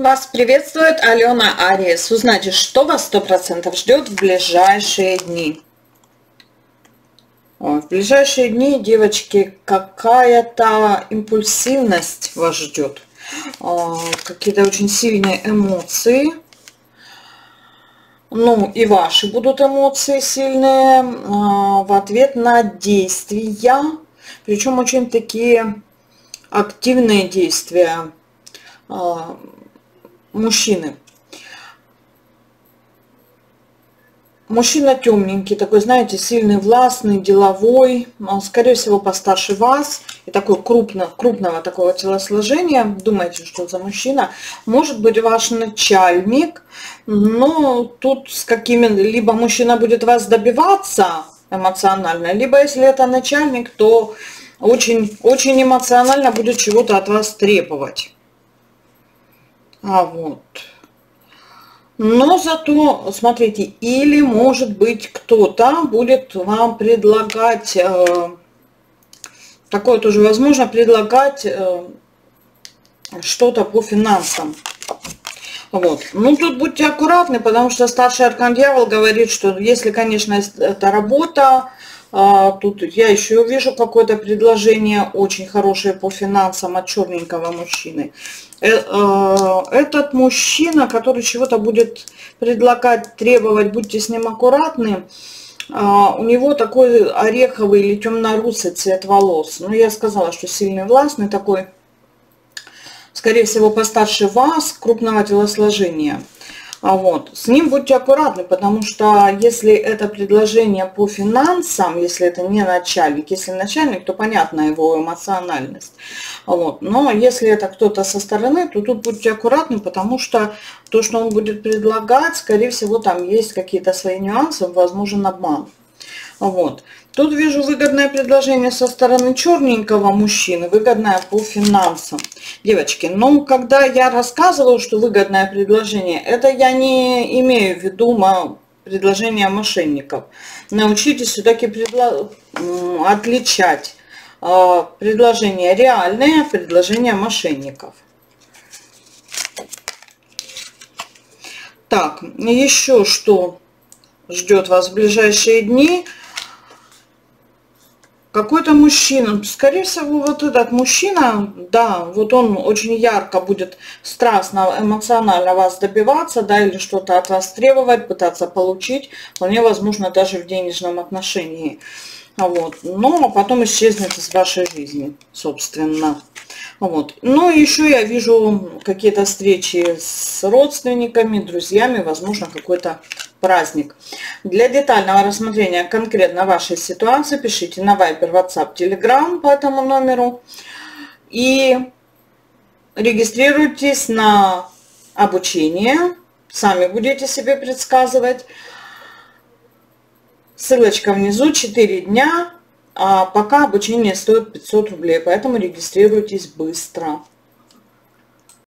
Вас приветствует Алена Ариес. Узнайте, что вас 100% ждет в ближайшие дни. В ближайшие дни, девочки, какая-то импульсивность вас ждет. Какие-то очень сильные эмоции. Ну и ваши будут эмоции сильные в ответ на действия. Причем очень такие активные действия мужчины. Мужчина темненький, такой, знаете, сильный, властный, деловой, скорее всего, постарше вас, и такой крупного такого телосложения. Думаете, что за мужчина? Может быть, ваш начальник, но тут с какими-либо мужчина будет вас добиваться эмоционально, либо если это начальник, то очень эмоционально будет чего-то от вас требовать. Но зато, смотрите, или, может быть, кто-то будет вам предлагать, такое тоже возможно, предлагать что-то по финансам. Ну, тут будьте аккуратны, потому что старший аркан дьявол говорит, что если, конечно, это работа, тут я еще вижу какое-то предложение очень хорошее по финансам от черненького мужчины. Этот мужчина, который чего-то будет предлагать, требовать, будьте с ним аккуратны. У него такой ореховый или темно-русый цвет волос. Ну, я сказала, что сильный, властный такой, скорее всего, постарше вас, крупного телосложения. С ним будьте аккуратны, потому что если это предложение по финансам, если это не начальник, если начальник, то понятна его эмоциональность. Но если это кто-то со стороны, то тут будьте аккуратны, потому что то, что он будет предлагать, скорее всего, там есть какие-то свои нюансы, возможен обман. Тут вижу выгодное предложение со стороны черненького мужчины, выгодное по финансам. Девочки, ну, когда я рассказываю, что выгодное предложение, это я не имею в виду предложение мошенников. Научитесь все-таки отличать предложения реальные от предложения мошенников. Так, еще что ждет вас в ближайшие дни. Какой-то мужчина, скорее всего, вот этот мужчина, да, вот он очень ярко будет, страстно, эмоционально вас добиваться, да, или что-то от вас требовать, пытаться получить, вполне возможно, даже в денежном отношении. Но потом исчезнет из вашей жизни, собственно. Ну, еще я вижу какие-то встречи с родственниками, друзьями, возможно, какой-то праздник. Для детального рассмотрения конкретно вашей ситуации пишите на Viber, WhatsApp, Telegram по этому номеру и регистрируйтесь на обучение. Сами будете себе предсказывать. Ссылочка внизу, 4 дня, а пока обучение стоит 500 рублей, поэтому регистрируйтесь быстро.